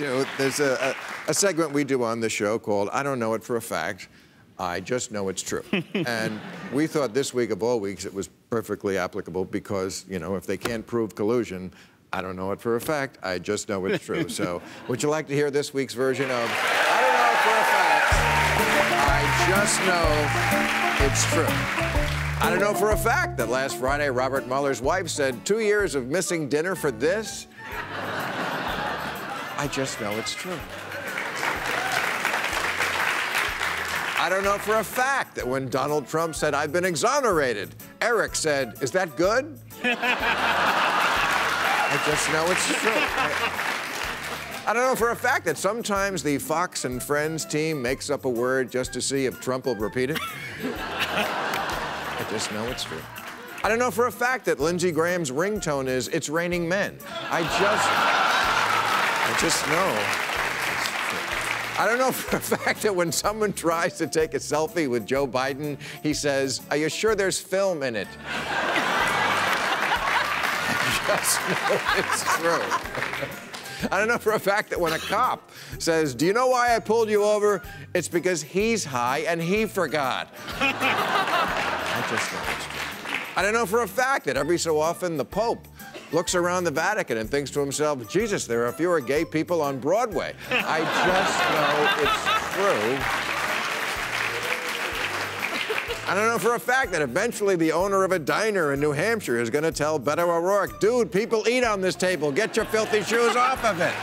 you know, there's a segment we do on the show called I Don't Know It For A Fact, I Just Know It's True. And we thought this week of all weeks it was perfectly applicable because, you know, if they can't prove collusion, I don't know it for a fact, I just know it's true. So would you like to hear this week's version of I Don't Know It For A Fact, I Just Know It's True? I don't know for a fact that last Friday, Robert Mueller's wife said 2 years of missing dinner for this. I just know it's true. I don't know for a fact that when Donald Trump said, I've been exonerated, Eric said, is that good? I just know it's true. I don't know for a fact that sometimes the Fox and Friends team makes up a word just to see if Trump will repeat it. I just know it's true. I don't know for a fact that Lindsey Graham's ringtone is It's Raining Men. I just know it's true. I don't know for a fact that when someone tries to take a selfie with Joe Biden, he says, are you sure there's film in it? I just know it's true. I don't know for a fact that when a cop says, do you know why I pulled you over? It's because he's high and he forgot. I just know it's true. I don't know for a fact that every so often the Pope looks around the Vatican and thinks to himself, Jesus, there are fewer gay people on Broadway. I just know it's true. I don't know for a fact that eventually the owner of a diner in New Hampshire is going to tell Beto O'Rourke, dude, people eat on this table. Get your filthy shoes off of it.